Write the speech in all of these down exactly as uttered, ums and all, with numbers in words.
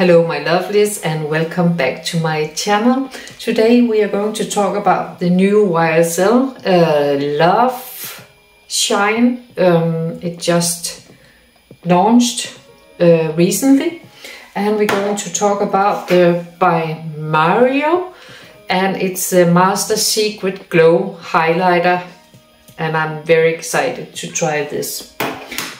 Hello my lovelies, and welcome back to my channel. Today we are going to talk about the new Y S L uh, Loveshine. Um, it just launched uh, recently, and we're going to talk about the By Mario, and it's the Master Secret Glow Highlighter, and I'm very excited to try this.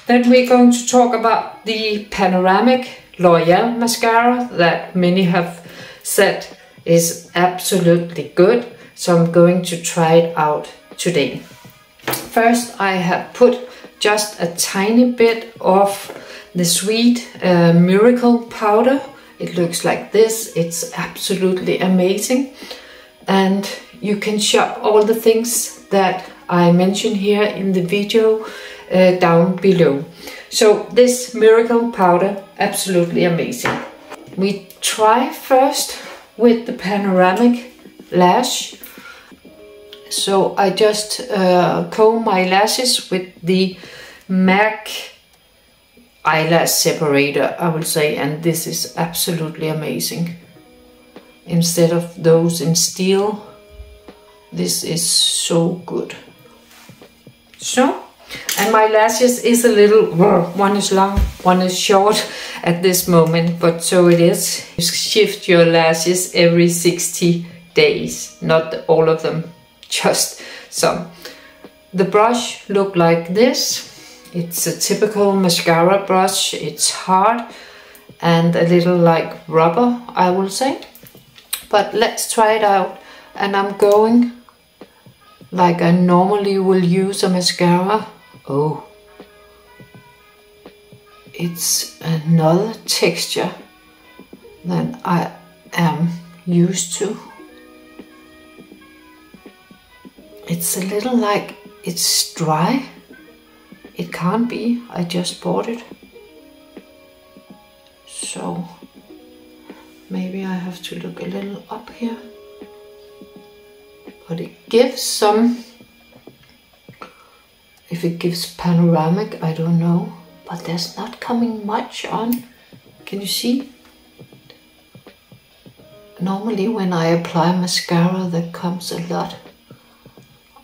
Then we're going to talk about the Panorama L'Oreal mascara that many have said is absolutely good, so I'm going to try it out today. First, I have put just a tiny bit of the sweet uh, miracle powder. It looks like this. It's absolutely amazing, and you can shop all the things that I mention here in the video uh, down below. So this miracle powder, absolutely amazing. We try first with the panoramic lash. So I just uh, comb my lashes with the M A C eyelash separator, I would say, and this is absolutely amazing. Instead of those in steel, this is so good. So. And my lashes is a little, one is long, one is short at this moment, but so it is. You shift your lashes every sixty days, not all of them, just some. The brush look like this. It's a typical mascara brush. It's hard and a little like rubber, I will say. But let's try it out, and I'm going like I normally will use a mascara. Oh, it's another texture than I am used to. It's a little like it's dry. It can't be, I just bought it. So maybe I have to look a little up here. But it gives some, if it gives panoramic, I don't know, but there's not coming much on. Can you see? Normally when I apply mascara, there comes a lot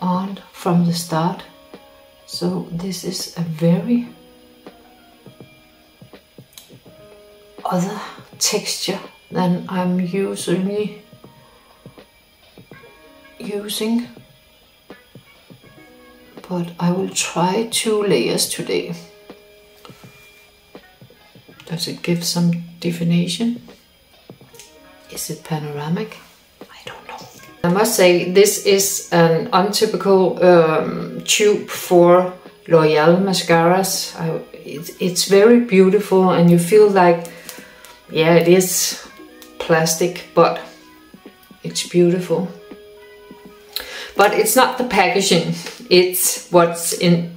on from the start. So this is a very other texture than I'm usually using, but I will try two layers today. Does it give some definition? Is it panoramic? I don't know. I must say this is an untypical um, tube for L'Oreal mascaras. I, it, it's very beautiful, and you feel like, yeah, it is plastic, but it's beautiful. But it's not the packaging, it's what's in.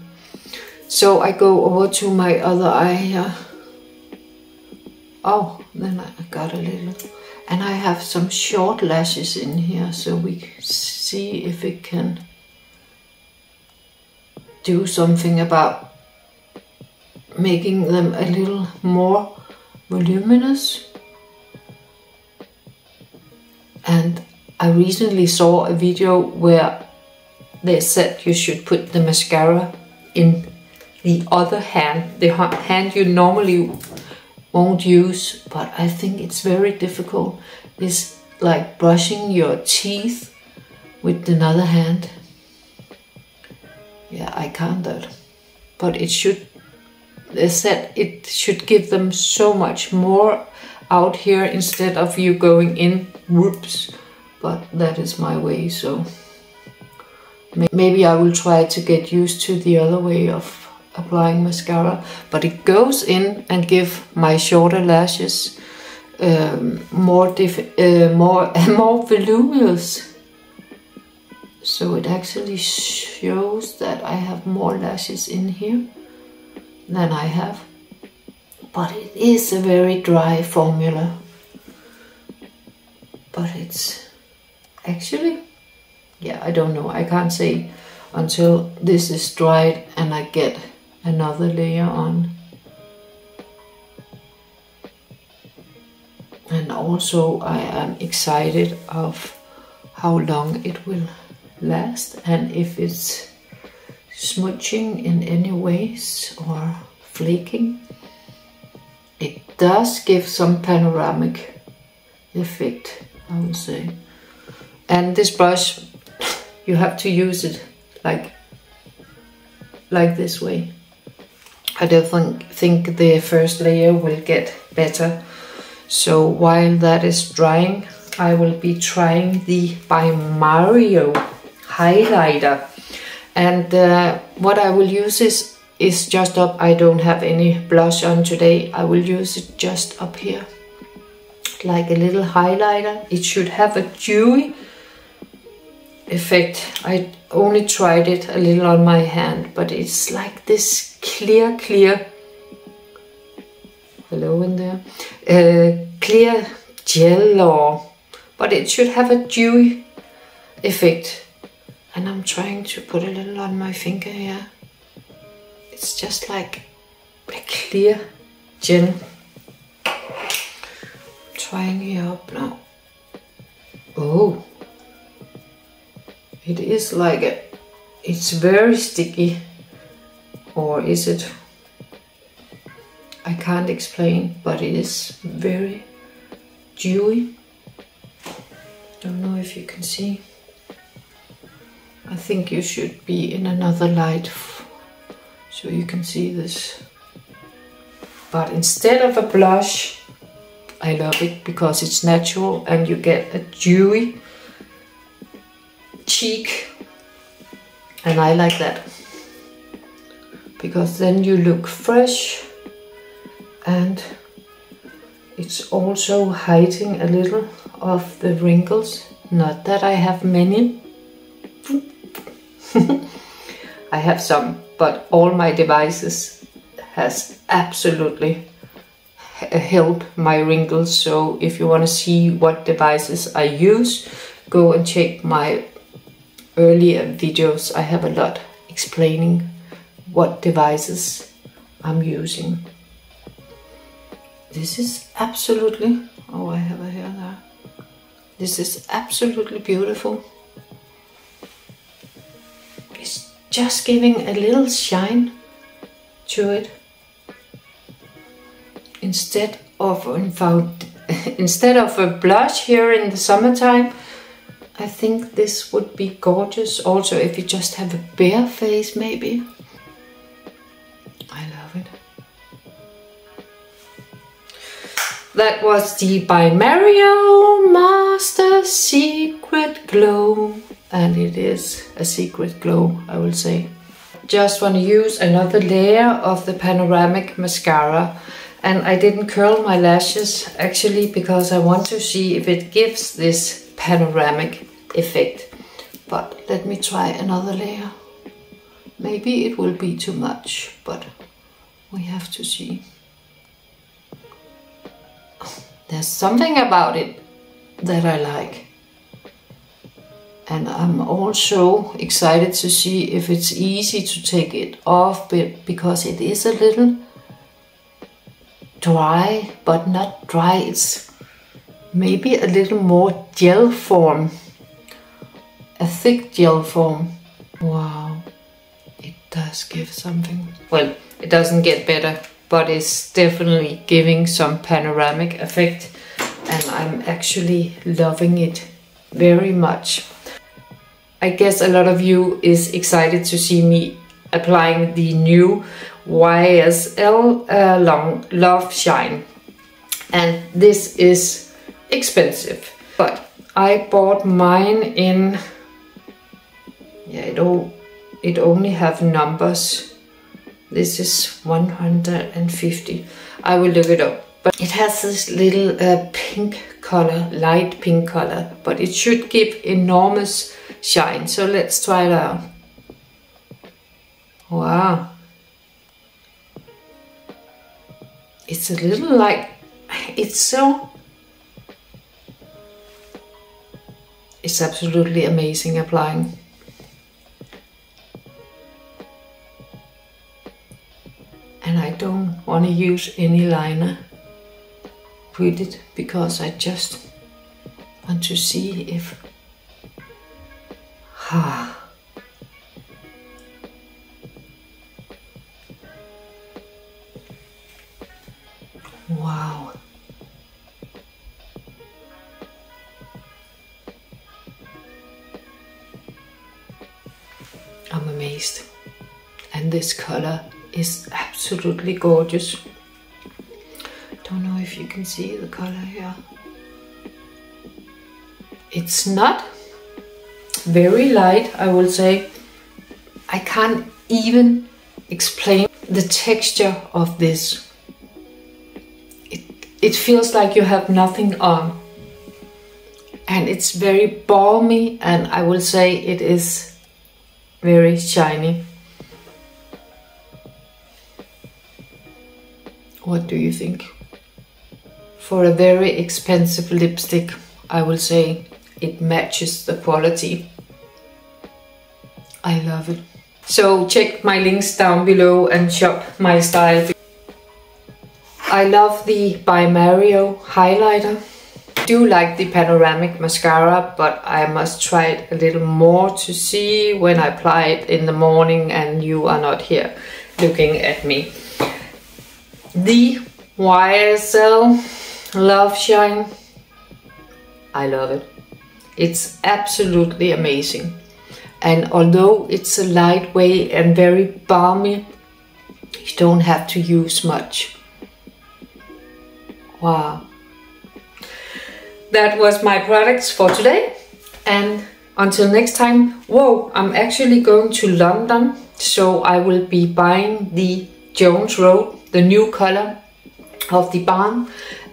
So I go over to my other eye here. Oh, then I got a little. And I have some short lashes in here, so we see if it can do something about making them a little more voluminous. And I recently saw a video where they said you should put the mascara in the other hand, the hand you normally won't use, but I think it's very difficult. It's like brushing your teeth with another hand. Yeah, I can't do that. But it should, they said it should give them so much more out here instead of you going in, whoops. But that is my way, so maybe I will try to get used to the other way of applying mascara. But it goes in and give my shorter lashes um, more diff uh, more more voluminous. So it actually shows that I have more lashes in here than I have. But it is a very dry formula. But it's actually, yeah, I don't know. I can't say until this is dried and I get another layer on. And also I am excited of how long it will last and if it's smudging in any ways or flaking. It does give some panoramic effect, I would say. And this brush, you have to use it like like this way. I don't think, think the first layer will get better. So while that is drying, I will be trying the By Mario highlighter. And uh, what I will use is, is just up. I don't have any blush on today. I will use it just up here, like a little highlighter. It should have a dewy effect. I only tried it a little on my hand, but it's like this clear, clear, hello in there, uh, clear gel, or, but it should have a dewy effect. And I'm trying to put a little on my finger here. It's just like a clear gel. I'm trying it up now. Oh. It is like a, it's very sticky, or is it? I can't explain, but it is very dewy. Don't know if you can see. I think you should be in another light so you can see this. But instead of a blush, I love it because it's natural and you get a dewy cheek, and I like that because then you look fresh and it's also hiding a little of the wrinkles. Not that I have many. I have some, but all my devices has absolutely held my wrinkles. So if you want to see what devices I use, go and check my earlier videos. I have a lot explaining what devices I'm using. This is absolutely, oh, I have a hair there. This is absolutely beautiful. It's just giving a little shine to it. Instead of instead of a blush here in the summertime, I think this would be gorgeous. Also, if you just have a bare face, maybe. I love it. That was the By Mario Master Secret Glow. And it is a secret glow, I will say. Just want to use another layer of the panoramic mascara. And I didn't curl my lashes, actually, because I want to see if it gives this panoramic effect. But let me try another layer. Maybe it will be too much, but we have to see. There's something about it that I like. And I'm also excited to see if it's easy to take it off, because it is a little dry, but not dry. It's maybe a little more gel form, a thick gel form. Wow, it does give something. Well, it doesn't get better, but it's definitely giving some panoramic effect, and I'm actually loving it very much. I guess a lot of you is excited to see me applying the new Y S L uh, long Loveshine, and this is expensive, but I bought mine in, yeah, it, all, it only have numbers. This is one hundred fifty. I will look it up, but it has this little uh, pink color, light pink color, but it should give enormous shine. So let's try it out. Wow, it's a little like, it's so, it's absolutely amazing applying. And I don't want to use any liner. quit it because I just want to see if ah, wow. I'm amazed, and this color is absolutely gorgeous. Don't know if you can see the color here. It's not very light, I will say. I can't even explain the texture of this. It, it feels like you have nothing on. And it's very balmy, and I will say it is very shiny. What do you think? For a very expensive lipstick, I will say it matches the quality. I love it. So check my links down below and shop my style. I love the By Mario highlighter. I do like the panoramic mascara, but I must try it a little more to see when I apply it in the morning and you are not here looking at me. The Y S L Loveshine, I love it. It's absolutely amazing, and although it's a lightweight and very balmy, you don't have to use much. Wow. That was my products for today, and until next time. Whoa, I'm actually going to London, so I will be buying the Jones Road, the new color of the balm.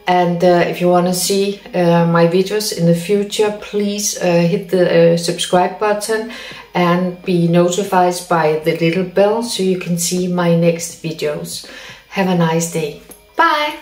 And uh, if you want to see uh, my videos in the future, please uh, hit the uh, subscribe button and be notified by the little bell so you can see my next videos. Have a nice day. Bye!